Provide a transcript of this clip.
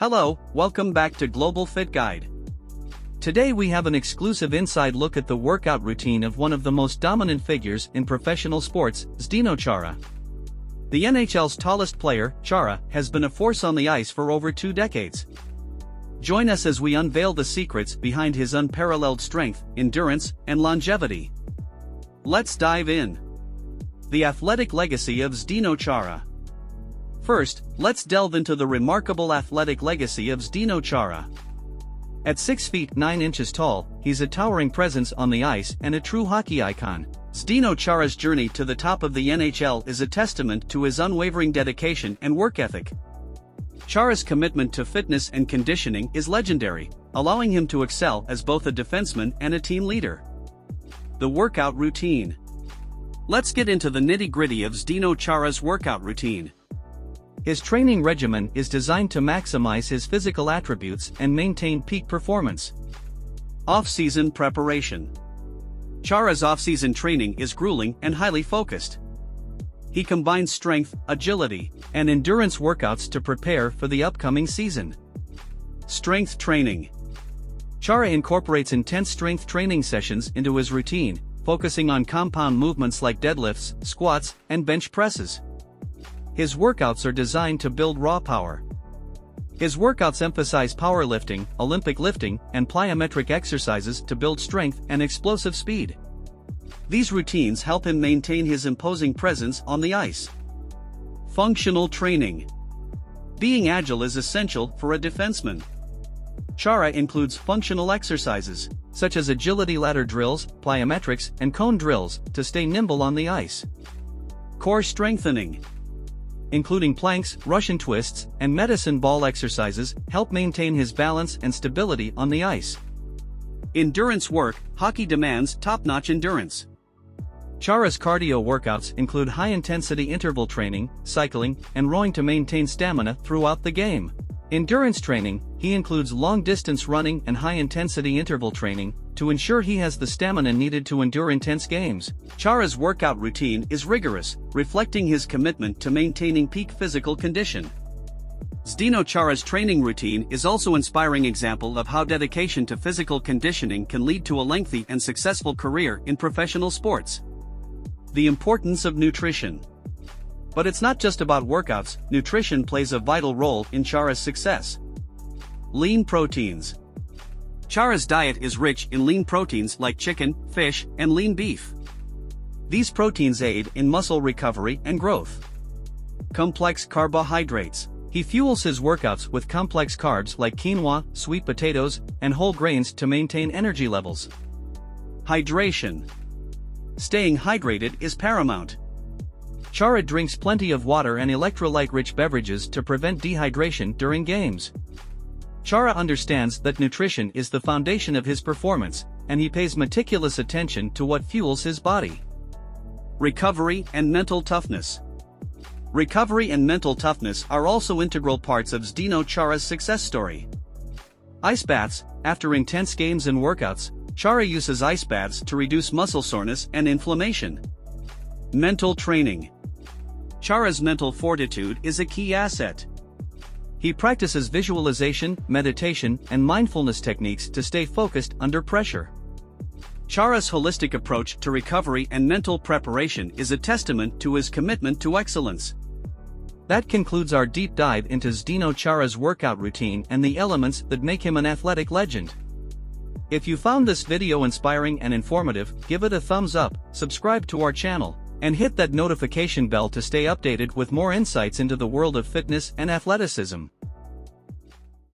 Hello, welcome back to Global Fit Guide. Today we have an exclusive inside look at the workout routine of one of the most dominant figures in professional sports, Zdeno Chara. The NHL's tallest player, Chara, has been a force on the ice for over 2 decades. Join us as we unveil the secrets behind his unparalleled strength, endurance, and longevity. Let's dive in. The athletic legacy of Zdeno Chara. First, let's delve into the remarkable athletic legacy of Zdeno Chara. At 6 feet 9 inches tall, he's a towering presence on the ice and a true hockey icon. Zdeno Chara's journey to the top of the NHL is a testament to his unwavering dedication and work ethic. Chara's commitment to fitness and conditioning is legendary, allowing him to excel as both a defenseman and a team leader. The workout routine. Let's get into the nitty-gritty of Zdeno Chara's workout routine. His training regimen is designed to maximize his physical attributes and maintain peak performance. Off-season preparation. Chara's off-season training is grueling and highly focused. He combines strength, agility, and endurance workouts to prepare for the upcoming season. Strength training. Chara incorporates intense strength training sessions into his routine, focusing on compound movements like deadlifts, squats, and bench presses. His workouts are designed to build raw power. His workouts emphasize powerlifting, Olympic lifting, and plyometric exercises to build strength and explosive speed. These routines help him maintain his imposing presence on the ice. Functional training. Being agile is essential for a defenseman. Chara includes functional exercises, such as agility ladder drills, plyometrics, and cone drills, to stay nimble on the ice. Core strengthening. Including planks, Russian twists, and medicine ball exercises, help maintain his balance and stability on the ice. Endurance work. Hockey demands top-notch endurance. Chara's cardio workouts include high-intensity interval training, cycling, and rowing to maintain stamina throughout the game. Endurance training. He includes long-distance running and high-intensity interval training to ensure he has the stamina needed to endure intense games. Chara's workout routine is rigorous, reflecting his commitment to maintaining peak physical condition. Zdeno Chara's training routine is also an inspiring example of how dedication to physical conditioning can lead to a lengthy and successful career in professional sports. The importance of nutrition. But it's not just about workouts. Nutrition plays a vital role in Chara's success. Lean proteins. Chara's diet is rich in lean proteins like chicken, fish, and lean beef. These proteins aid in muscle recovery and growth. Complex carbohydrates. He fuels his workouts with complex carbs like quinoa, sweet potatoes, and whole grains to maintain energy levels. Hydration. Staying hydrated is paramount. Chara drinks plenty of water and electrolyte-rich beverages to prevent dehydration during games. Chara understands that nutrition is the foundation of his performance, and he pays meticulous attention to what fuels his body. Recovery and mental toughness. Recovery and mental toughness are also integral parts of Zdeno Chara's success story. Ice baths. After intense games and workouts, Chara uses ice baths to reduce muscle soreness and inflammation. Mental training. Chara's mental fortitude is a key asset. He practices visualization, meditation, and mindfulness techniques to stay focused under pressure. Chara's holistic approach to recovery and mental preparation is a testament to his commitment to excellence. That concludes our deep dive into Zdeno Chara's workout routine and the elements that make him an athletic legend. If you found this video inspiring and informative, give it a thumbs up, subscribe to our channel, and hit that notification bell to stay updated with more insights into the world of fitness and athleticism.